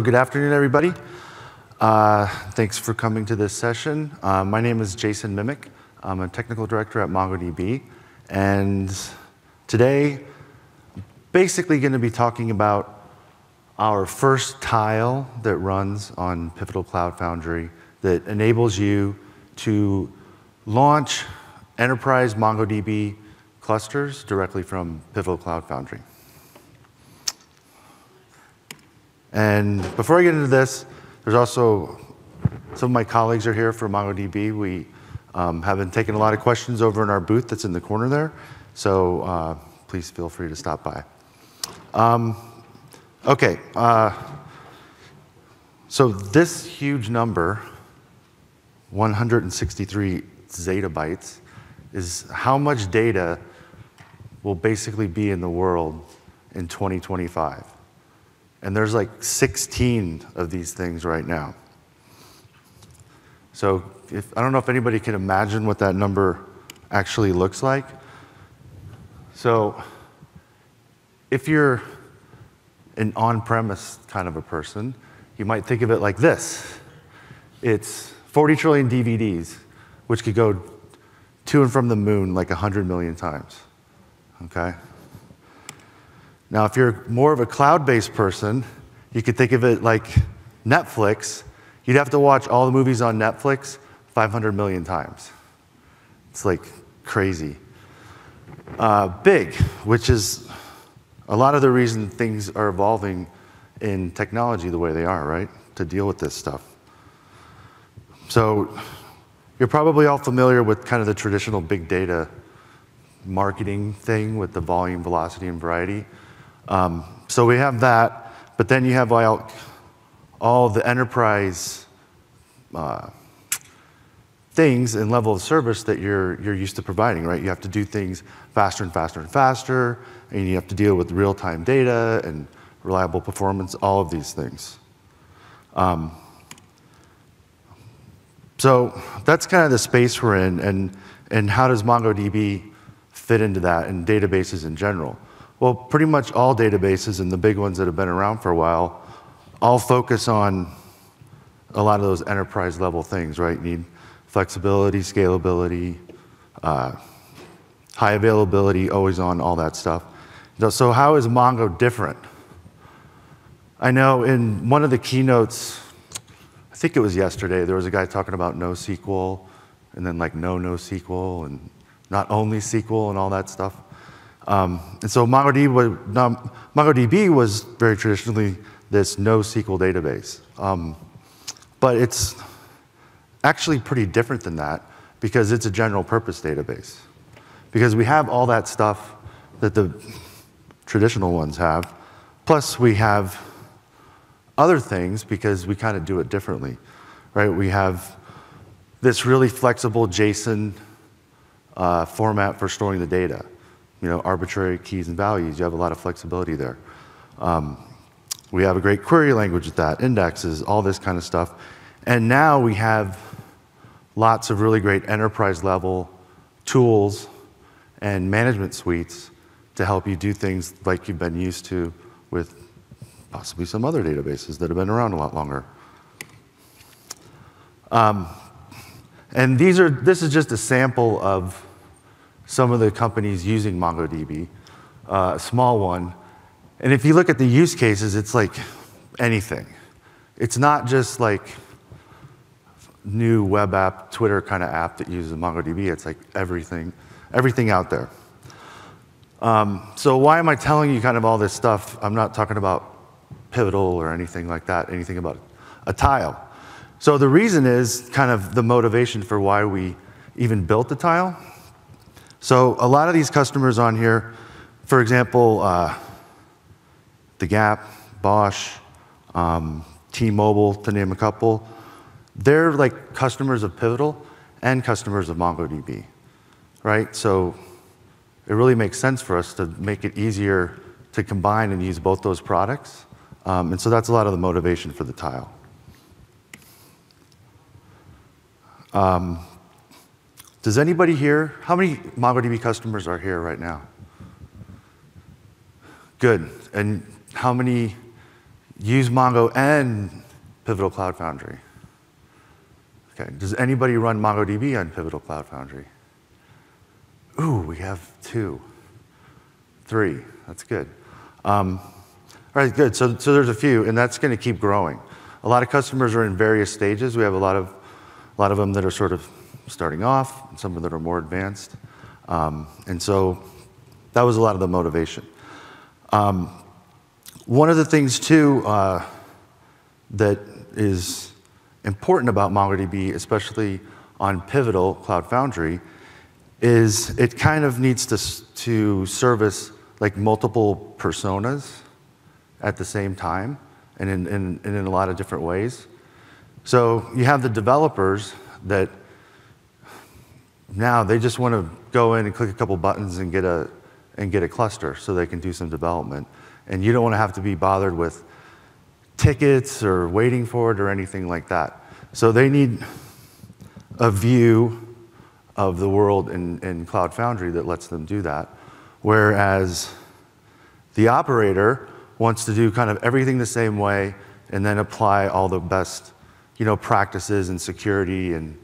Good afternoon, everybody. Thanks for coming to this session. My name is Jason Mimick. I'm a technical director at MongoDB. And today, I'm basically going to be talking about our first tile that runs on Pivotal Cloud Foundry that enables you to launch enterprise MongoDB clusters directly from Pivotal Cloud Foundry. And before I get into this, there's also some of my colleagues are here for MongoDB. We have been taking a lot of questions over in our booth that's in the corner there. So please feel free to stop by. So this huge number, 163 zettabytes, is how much data will basically be in the world in 2025. And there's like 16 of these things right now. So I don't know if anybody can imagine what that number actually looks like. So if you're an on-premise kind of a person, you might think of it like this. It's 40 trillion DVDs, which could go to and from the moon like 100 million times, okay? Now, if you're more of a cloud-based person, you could think of it like Netflix. You'd have to watch all the movies on Netflix 500 million times. It's like crazy. Big, which is a lot of the reason things are evolving in technology the way they are, right? To deal with this stuff. So you're probably all familiar with kind of the traditional big data marketing thing with the volume, velocity, and variety. So we have that, but then you have all the enterprise things and level of service that you're used to providing, right? You have to do things faster and faster and faster, and you have to deal with real-time data and reliable performance, all of these things. So that's kind of the space we're in, and how does MongoDB fit into that and databases in general? Well, pretty much all databases and the big ones that have been around for a while all focus on a lot of those enterprise level things, right? You need flexibility, scalability, high availability, always on, all that stuff. So how is Mongo different? I know in one of the keynotes, I think it was yesterday, there was a guy talking about NoSQL and then like NoSQL and not only SQL and all that stuff. And so MongoDB was very traditionally this NoSQL database. But it's actually pretty different than that because it's a general purpose database. Because we have all that stuff that the traditional ones have, plus we have other things because we kind of do it differently, right? We have this really flexible JSON format for storing the data. You know, arbitrary keys and values. You have a lot of flexibility there. We have a great query language with that, indexes, all this kind of stuff. And now we have lots of really great enterprise level tools and management suites to help you do things like you've been used to with possibly some other databases that have been around a lot longer. And this is just a sample of some of the companies using MongoDB, a small one. And if you look at the use cases, it's like anything. It's not just like new web app, Twitter kind of app that uses MongoDB. It's like everything out there. So why am I telling you kind of all this stuff? I'm not talking about Pivotal or anything like that, anything about a tile. So the reason is kind of the motivation for why we even built the tile. So a lot of these customers on here, for example, The Gap, Bosch, T-Mobile, to name a couple, they're like customers of Pivotal and customers of MongoDB, right? So it really makes sense for us to make it easier to combine and use both those products. And so that's a lot of the motivation for the tile. Does anybody here, how many MongoDB customers are here right now? Good. And how many use Mongo and Pivotal Cloud Foundry. Okay, does anybody run MongoDB on Pivotal Cloud Foundry? Ooh, we have 2, 3. That's good. All right, good. So there's a few, and that's going to keep growing. A lot of customers are in various stages. We have a lot of them that are sort of starting off, and some of them that are more advanced. And so that was a lot of the motivation. One of the things, too, that is important about MongoDB, especially on Pivotal Cloud Foundry, is it kind of needs to service like multiple personas at the same time and in a lot of different ways. So you have the developers that now they just want to go in and click a couple buttons and get a cluster so they can do some development. And you don't want to have to be bothered with tickets or waiting for it or anything like that. So they need a view of the world in Cloud Foundry that lets them do that. Whereas the operator wants to do kind of everything the same way and then apply all the best, you know, practices and security and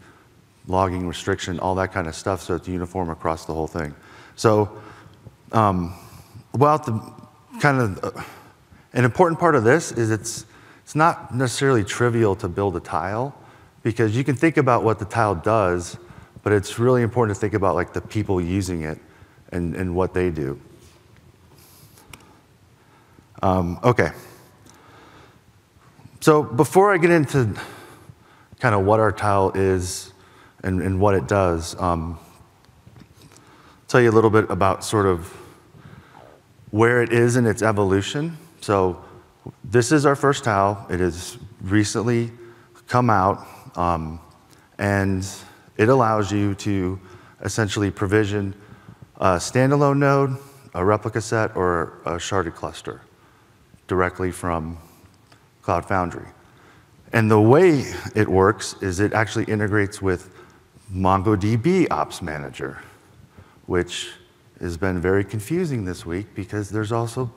logging restriction, all that kind of stuff, so it's uniform across the whole thing. So about the kind of an important part of this is it's not necessarily trivial to build a tile, because you can think about what the tile does, but it's really important to think about like the people using it and what they do. Okay. So before I get into kind of what our tile is and what it does, tell you a little bit about sort of where it is in its evolution. So this is our first tile. It has recently come out, and it allows you to essentially provision a standalone node, a replica set, or a sharded cluster directly from Cloud Foundry. And the way it works is it actually integrates with MongoDB Ops Manager, which has been very confusing this week because there's also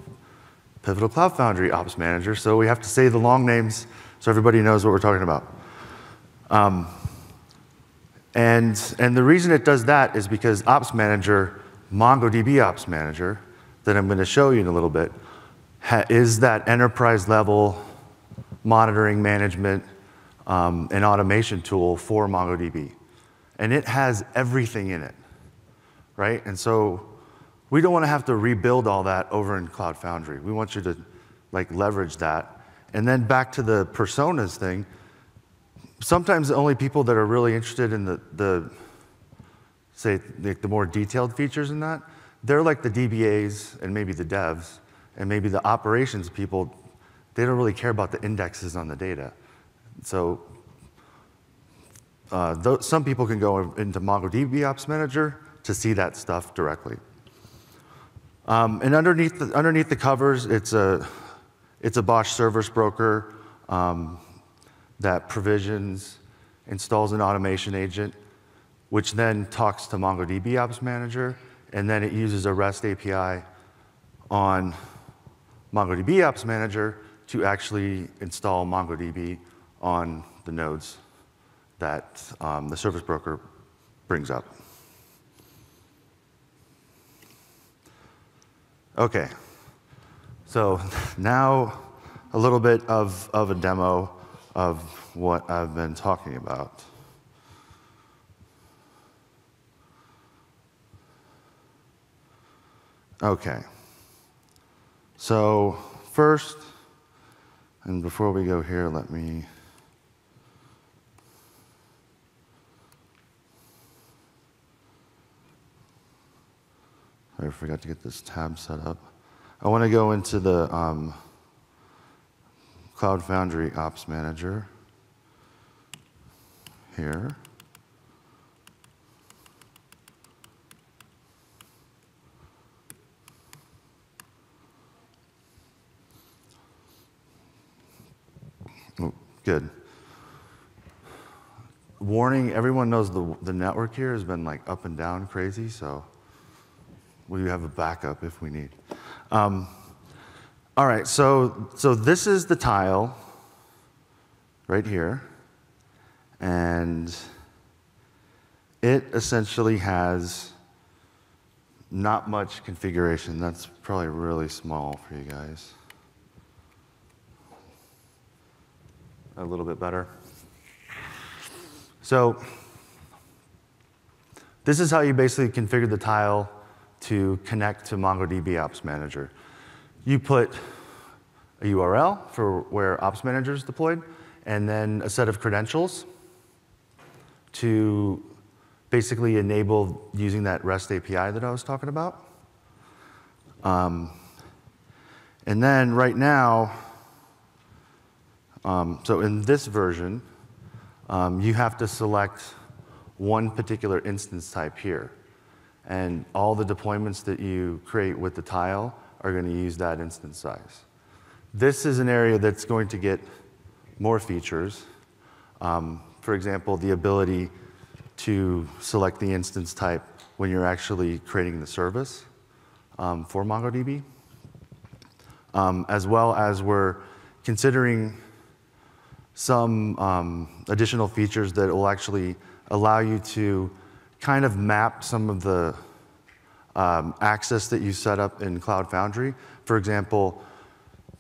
Pivotal Cloud Foundry Ops Manager, so we have to say the long names so everybody knows what we're talking about. And the reason it does that is because Ops Manager, MongoDB Ops Manager, that I'm going to show you in a little bit, is that enterprise-level monitoring, management, and automation tool for MongoDB. And it has everything in it, right? And so we don't want to have to rebuild all that over in Cloud Foundry. We want you to like leverage that. And then back to the personas thing, sometimes the only people that are really interested in the more detailed features in that, they're like the DBAs and maybe the devs and maybe the operations people. They don't really care about the indexes on the data. So some people can go into MongoDB Ops Manager to see that stuff directly. And underneath the covers, it's a Bosch service broker that provisions, installs an automation agent, which then talks to MongoDB Ops Manager, and then it uses a REST API on MongoDB Ops Manager to actually install MongoDB on the nodes that the service broker brings up. Okay, so now a little bit of a demo of what I've been talking about. Okay, so first, and before we go here, let me, I forgot to get this tab set up. I want to go into the Cloud Foundry Ops Manager here. Oh, good. Warning, everyone knows the network here has been like up and down crazy, so we have a backup if we need. All right, so this is the tile right here. And it essentially has not much configuration. That's probably really small for you guys. A little bit better. So this is how you basically configure the tile to connect to MongoDB Ops Manager. You put a URL for where Ops Manager is deployed, and then a set of credentials to basically enable using that REST API that I was talking about. And then right now, so in this version, you have to select one particular instance type here. And all the deployments that you create with the tile are going to use that instance size. This is an area that's going to get more features. For example, the ability to select the instance type when you're actually creating the service for MongoDB, as well as we're considering some additional features that will actually allow you to kind of map some of the access that you set up in Cloud Foundry. For example,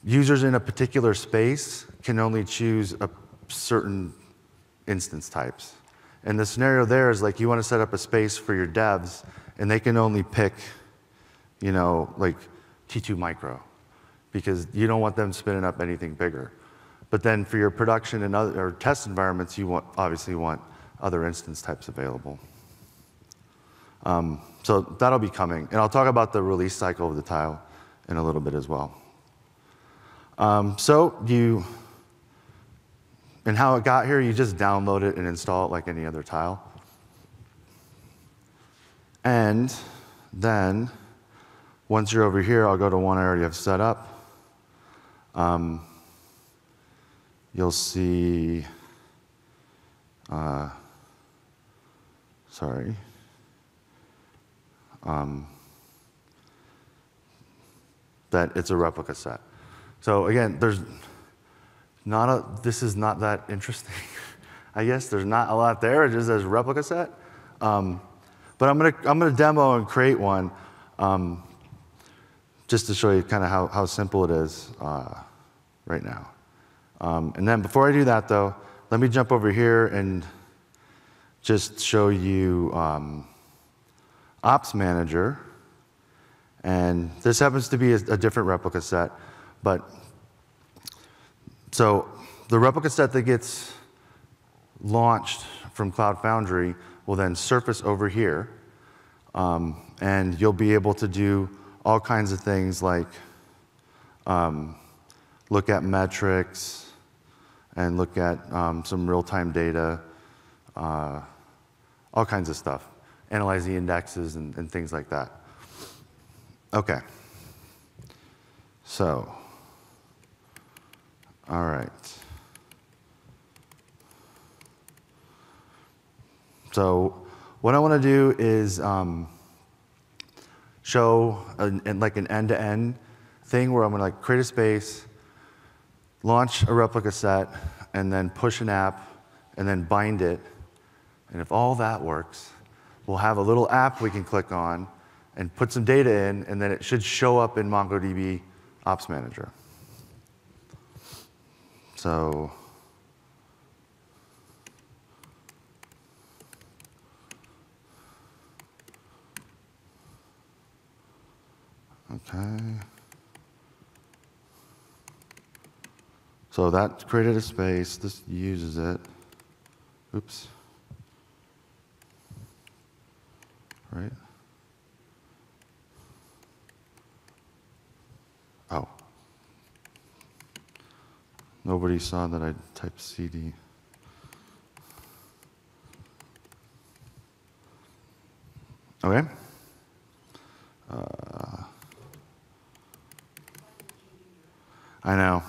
users in a particular space can only choose a certain instance types. And the scenario there is like you want to set up a space for your devs, and they can only pick, you know, like T2 micro, because you don't want them spinning up anything bigger. But then for your production and other or test environments, you obviously want other instance types available. So that'll be coming. And I'll talk about the release cycle of the tile in a little bit as well. And how it got here, you just download it and install it like any other tile. And then once you're over here, I'll go to one I already have set up. You'll see, that it's a replica set. So again, this is not that interesting. I guess there's not a lot there. It just says replica set. But I'm gonna demo and create one just to show you kind of how simple it is right now. And then before I do that, though, let me jump over here and just show you Ops Manager. And this happens to be a different replica set. But so the replica set that gets launched from Cloud Foundry will then surface over here. And you'll be able to do all kinds of things like look at metrics and look at some real-time data, all kinds of stuff, analyze the indexes and things like that. OK. So all right. So what I want to do is show like an end-to-end thing where I'm going to like create a space, launch a replica set, and then push an app, and then bind it. And if all that works, we'll have a little app we can click on and put some data in, and then it should show up in MongoDB Ops Manager. So OK. So that created a space. This uses it. Oops. Right? Oh. Nobody saw that I typed CD. OK. I know.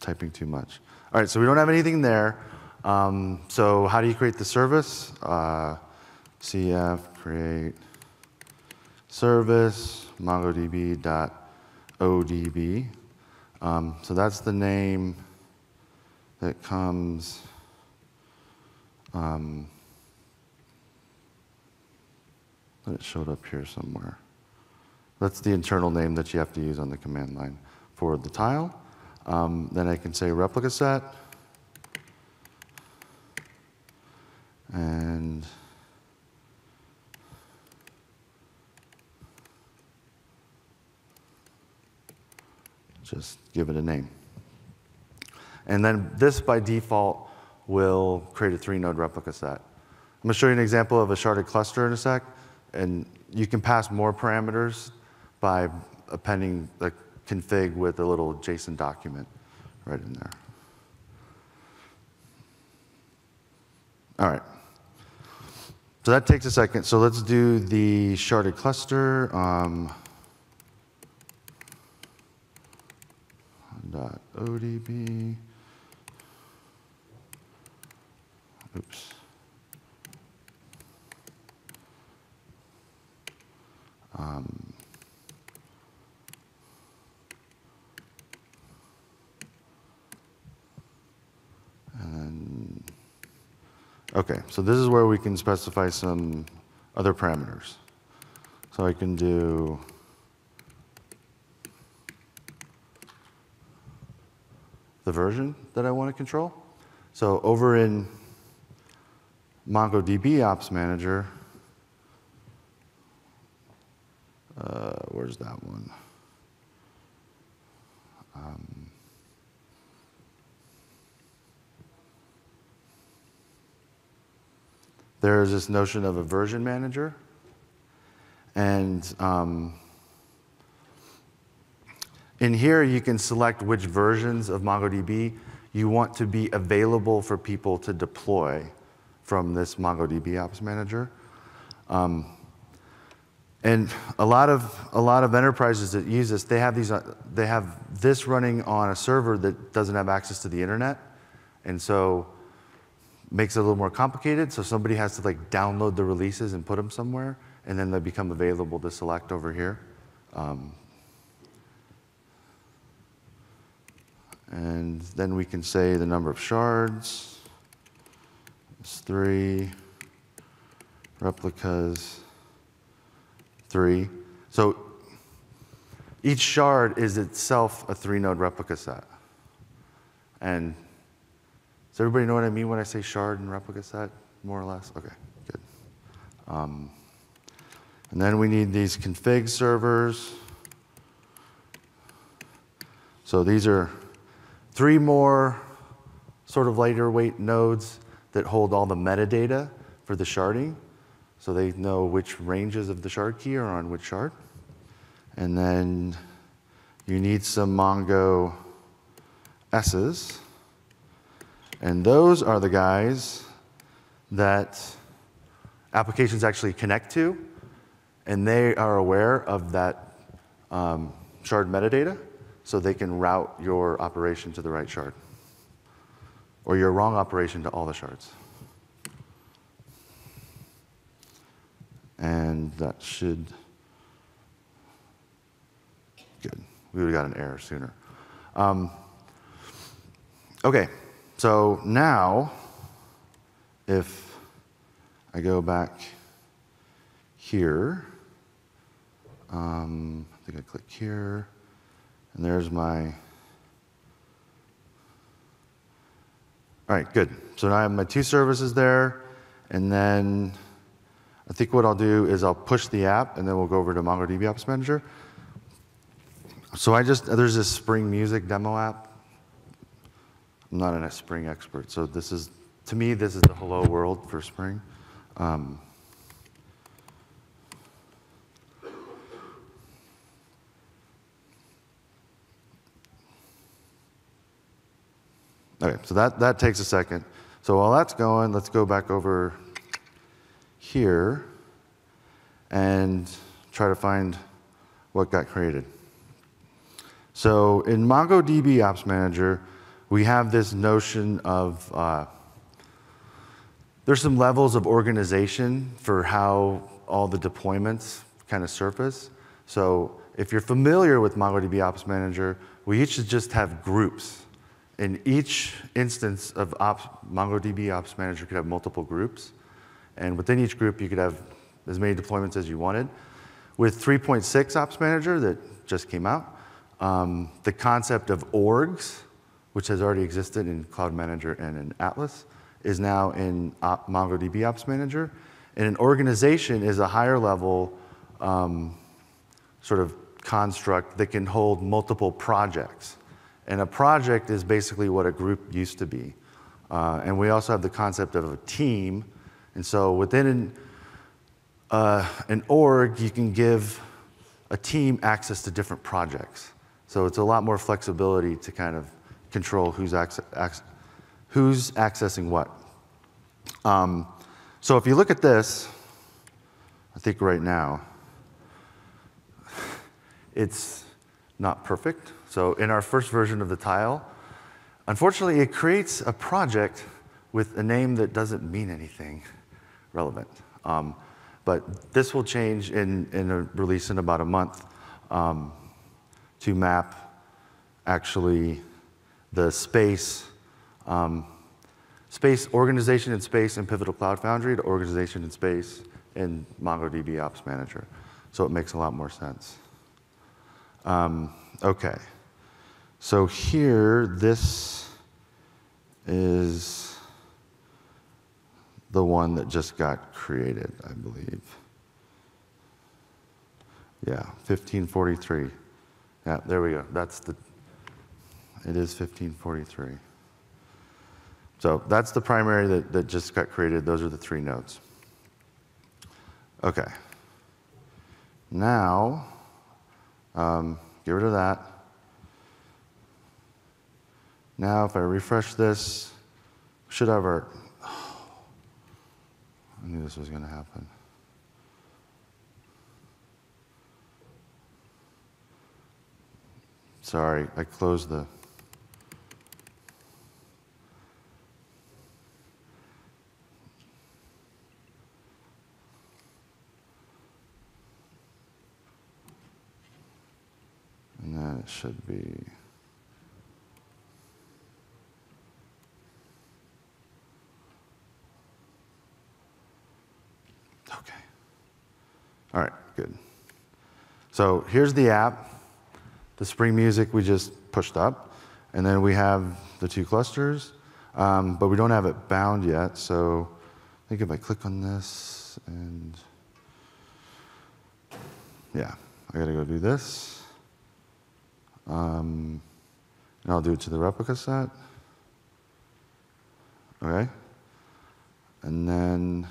Typing too much. All right, so we don't have anything there. So how do you create the service? Cf create service MongoDB ODB. So that's the name that comes it showed up here somewhere. That's the internal name that you have to use on the command line for the tile. Then I can say replica set. And just give it a name. And then this, by default, will create a 3-node replica set. I'm going to show you an example of a sharded cluster in a sec. And you can pass more parameters by appending the config with a little JSON document right in there. All right. So that takes a second. So let's do the sharded cluster. .odb. Oops. And OK, so this is where we can specify some other parameters. So I can do the version that I want to control. So over in MongoDB Ops Manager, where's that one? There's this notion of a version manager. And in here, you can select which versions of MongoDB you want to be available for people to deploy from this MongoDB Ops Manager. And a lot of enterprises that use this, they have this running on a server that doesn't have access to the internet, and so makes it a little more complicated. So somebody has to like download the releases and put them somewhere, and then they become available to select over here. And then we can say the number of shards is 3, replicas 3. So each shard is itself a 3-node replica set. And does everybody know what I mean when I say shard and replica set, more or less? OK, good. And then we need these config servers. So these are 3 more sort of lighter weight nodes that hold all the metadata for the sharding. So they know which ranges of the shard key are on which shard. And then you need some Mongo S's. And those are the guys that applications actually connect to. And they are aware of that shard metadata. So they can route your operation to the right shard, or your wrong operation to all the shards. And that should, good. We would have got an error sooner. OK, so now if I go back here, I think I click here, and there's my, all right, good. So now I have my 2 services there, and then I think what I'll do is I'll push the app, and then we'll go over to MongoDB Ops Manager. So there's this Spring Music demo app. I'm not a Spring expert, so this is, to me, this is the hello world for Spring. OK, so that takes a second. So while that's going, let's go back over here and try to find what got created. So in MongoDB Ops Manager, we have this notion of there's some levels of organization for how all the deployments kind of surface. So If you're familiar with MongoDB Ops Manager, we each just have groups. In each instance of MongoDB Ops Manager could have multiple groups. And within each group, you could have as many deployments as you wanted. With 3.6 Ops Manager that just came out, the concept of orgs, which has already existed in Cloud Manager and in Atlas, is now in MongoDB Ops Manager. And an organization is a higher level sort of construct that can hold multiple projects. And a project is basically what a group used to be. And we also have the concept of a team. And so within an org, you can give a team access to different projects. So it's a lot more flexibility to kind of control who's accessing what. So if you look at this, I think right now, it's not perfect. So in our first version of the tile, unfortunately, it creates a project with a name that doesn't mean anything relevant. But this will change in a release in about a month to map actually the space, organization in space in Pivotal Cloud Foundry to organization in space in MongoDB Ops Manager. So it makes a lot more sense. OK. So here, this is the one that just got created, I believe. Yeah, 1543. Yeah, there we go. That's the, it is 1543. So that's the primary that just got created. Those are the three nodes. OK. Now, get rid of that. Now, if I refresh this, should have our, I knew this was going to happen. Sorry, I closed the. And then it should be. OK. All right, good. So here's the app. The Spring Music we just pushed up. And then we have the two clusters. But we don't have it bound yet. So I think if I click on this and yeah, I got to go do this. And I'll do it to the replica set. OK. And then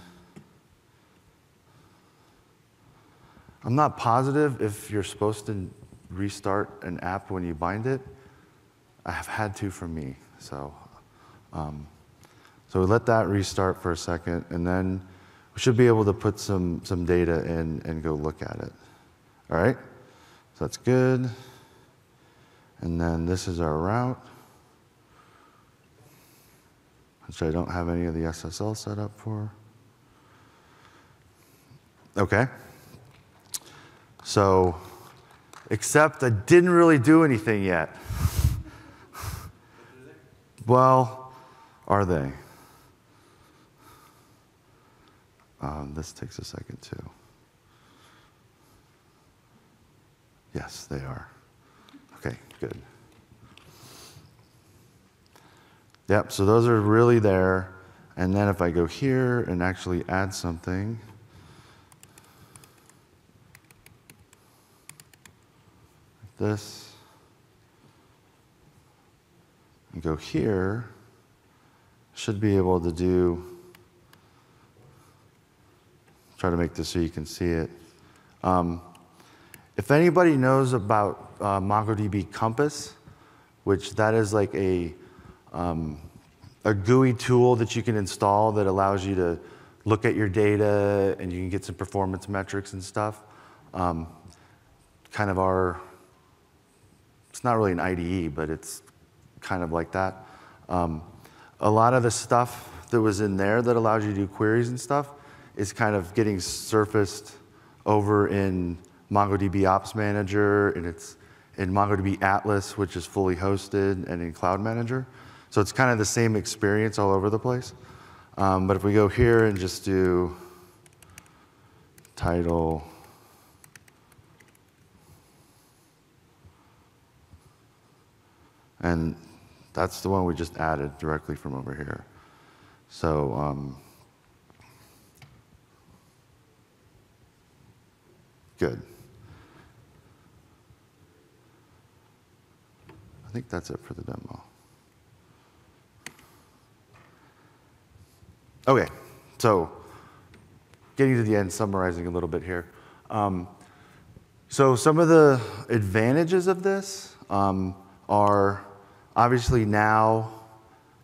I'm not positive if you're supposed to restart an app when you bind it. I have had to for me. So, so we let that restart for a second, and then we should be able to put some data in and go look at it. All right? So that's good. And then this is our route, which I don't have any of the SSL set up for. OK. So, except I didn't really do anything yet. Well, are they? This takes a second, too. Yes, they are. OK, good. Yep, so those are really there. And then if I go here and actually add something, this, and go here, should be able to do, try to make this so you can see it. If anybody knows about MongoDB Compass, which that is like a GUI tool that you can install that allows you to look at your data and you can get some performance metrics and stuff, kind of our, it's not really an IDE, but it's kind of like that. A lot of the stuff that was in there that allows you to do queries and stuff is kind of getting surfaced over in MongoDB Ops Manager, and it's in MongoDB Atlas, which is fully hosted, and in Cloud Manager. So it's kind of the same experience all over the place. But if we go here and just do title, and that's the one we just added directly from over here. So good. I think that's it for the demo. OK, so getting to the end, summarizing a little bit here. So some of the advantages of this are obviously now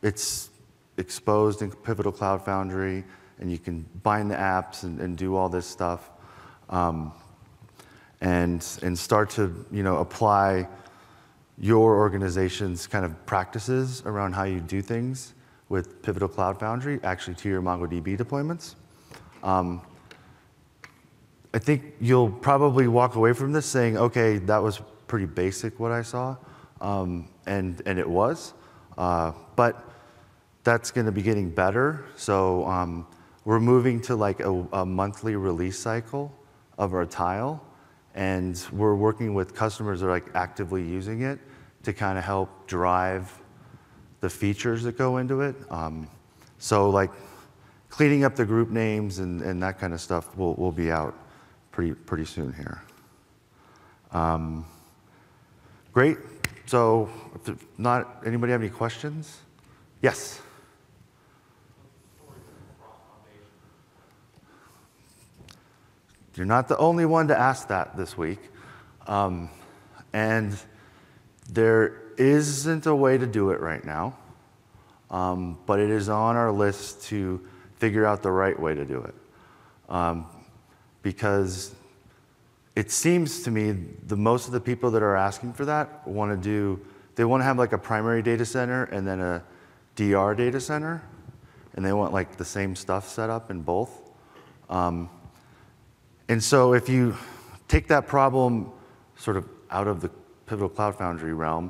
it's exposed in Pivotal Cloud Foundry, and you can bind the apps and do all this stuff and start to apply your organization's kind of practices around how you do things with Pivotal Cloud Foundry actually to your MongoDB deployments. I think you'll probably walk away from this saying, OK, that was pretty basic what I saw, and it was. But that's going to be getting better. So we're moving to like a monthly release cycle of our tile. And we're working with customers that are like actively using it to kind of help drive the features that go into it. So like cleaning up the group names and that kind of stuff will be out pretty soon here. Great. So if not anybody have any questions? Yes. You're not the only one to ask that this week. And there isn't a way to do it right now. But it is on our list to figure out the right way to do it. Because it seems to me the most of the people that are asking for that want to do, they want to have like a primary data center and then a DR data center. And they want like the same stuff set up in both. And so if you take that problem sort of out of the Pivotal Cloud Foundry realm,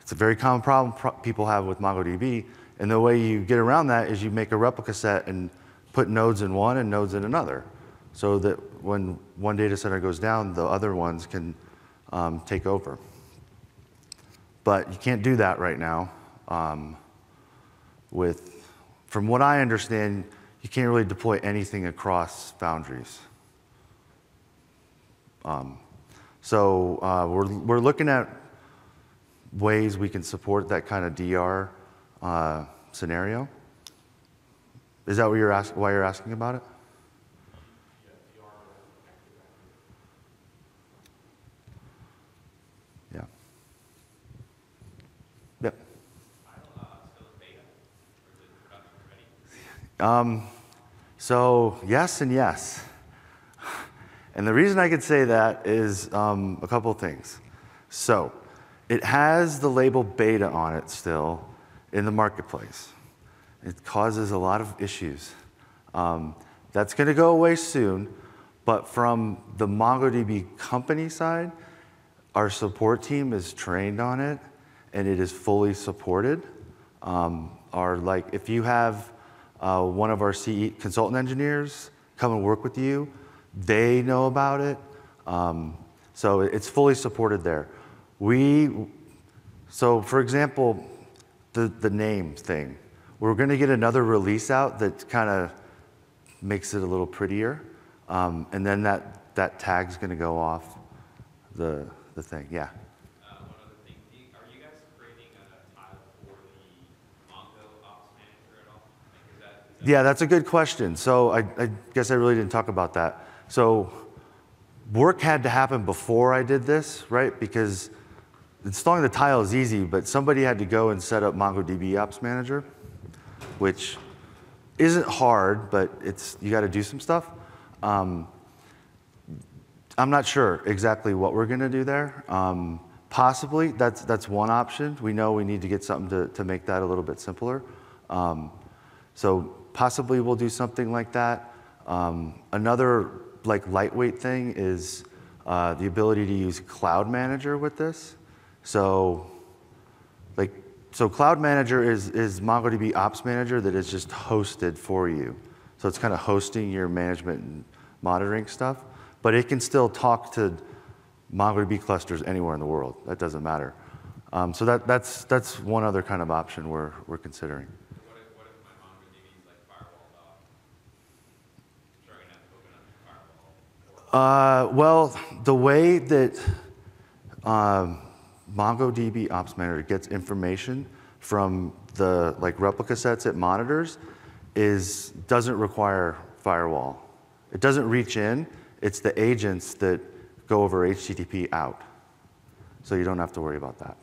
it's a very common problem people have with MongoDB. And the way you get around that is you make a replica set and put nodes in one and nodes in another, so that when one data center goes down, the other ones can take over. But you can't do that right now. From what I understand, you can't really deploy anything across foundries. So we're looking at ways we can support that kind of DR scenario. Is that what you're asking? Why you're asking about it? Yeah. Yep. So yes and yes. And the reason I could say that is a couple of things. So it has the label beta on it still in the marketplace. It causes a lot of issues. That's going to go away soon. But from the MongoDB company side, our support team is trained on it, and it is fully supported. If you have one of our CE consultant engineers come and work with you, they know about it, so it's fully supported there. So for example, the name thing. We're going to get another release out that kind of makes it a little prettier, and then that tag's going to go off the thing. Yeah. One other thing, are you guys creating a tile for the Mongo Ops Manager at all? Like, is that yeah, that's a good question. So I guess I really didn't talk about that. So work had to happen before I did this, right? Because installing the tile is easy, but somebody had to go and set up MongoDB Ops Manager, which isn't hard, but you got to do some stuff. I'm not sure exactly what we're going to do there. Possibly, that's one option. We know we need to get something to make that a little bit simpler. So possibly we'll do something like that. Another lightweight thing is the ability to use Cloud Manager with this. So Cloud Manager is MongoDB Ops Manager that is just hosted for you. So it's kind of hosting your management and monitoring stuff, but it can still talk to MongoDB clusters anywhere in the world. That doesn't matter. So that's one other kind of option we're considering. What if my MongoDB is like firewalled off? Sure, I'm gonna have to open up the firewall. Well, the way that MongoDB Ops Manager gets information from the replica sets it monitors doesn't require firewall. It doesn't reach in. It's the agents that go over HTTP out. So you don't have to worry about that.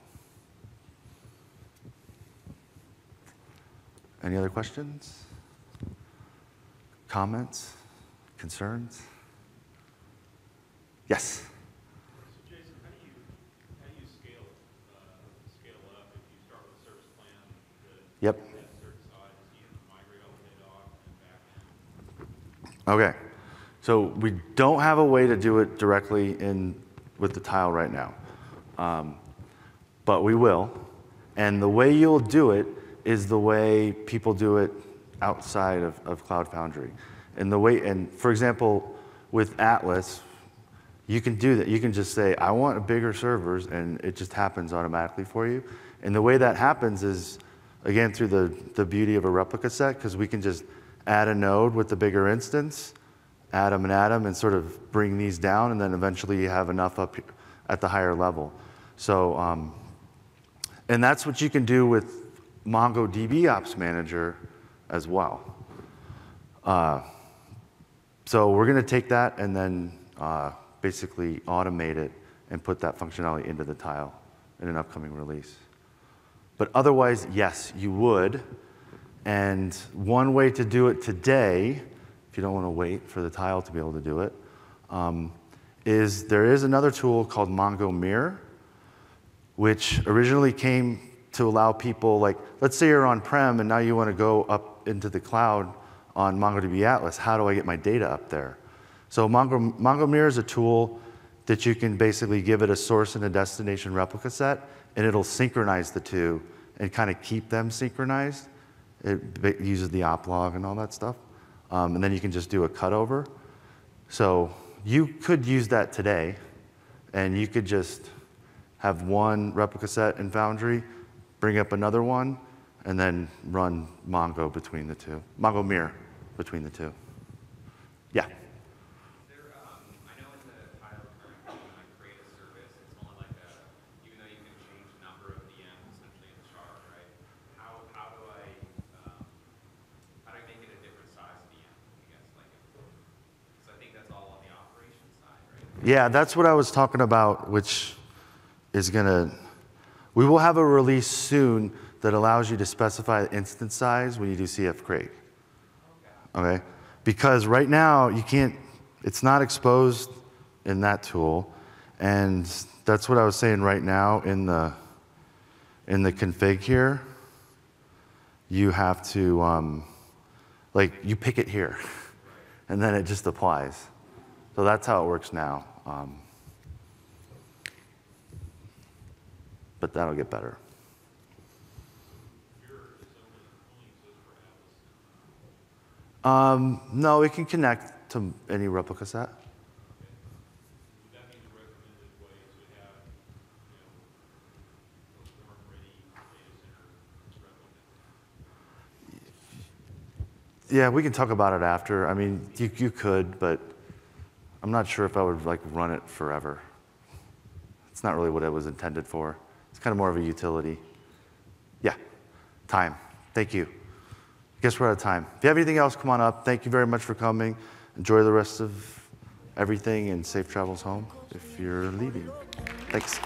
Any other questions? Comments? Concerns? Yes? Yep. Okay. So we don't have a way to do it directly with the tile right now, but we will. And the way you'll do it is the way people do it outside of Cloud Foundry. And for example, with Atlas, you can do that. You can just say, I want bigger servers, and it just happens automatically for you. And the way that happens is, again, through the beauty of a replica set, because we can just add a node with the bigger instance, add them, and sort of bring these down, and then eventually you have enough up at the higher level. So, and that's what you can do with MongoDB Ops Manager as well. So we're going to take that and then basically automate it and put that functionality into the tile in an upcoming release. But otherwise, yes, you would. And one way to do it today, if you don't want to wait for the tile to be able to do it, there is another tool called MongoMirror, which originally came to allow people, let's say you're on-prem and now you want to go up into the cloud on MongoDB Atlas. How do I get my data up there? So MongoMirror is a tool that you can basically give it a source and a destination replica set, and it'll synchronize the two and kind of keep them synchronized. It uses the op log and all that stuff. And then you can just do a cutover. So you could use that today, and you could just have one replica set in Foundry, bring up another one, and then run MongoMirror between the two. Yeah? Yeah, that's what I was talking about, which is we will have a release soon that allows you to specify the instance size when you do CF create. Okay? Because right now, you can't, it's not exposed in that tool. And that's what I was saying right now in the config here. You have to, you pick it here, and then it just applies. So that's how it works now. But that'll get better. No, it can connect to any replica set. Okay. Would that be the recommended way to have, ready data center replica? Yeah, we can talk about it after. I mean, you could, but I'm not sure if I would run it forever. It's not really what it was intended for. It's kind of more of a utility. Yeah, time. Thank you. I guess we're out of time. If you have anything else, come on up. Thank you very much for coming. Enjoy the rest of everything and safe travels home if you're leaving. Thanks.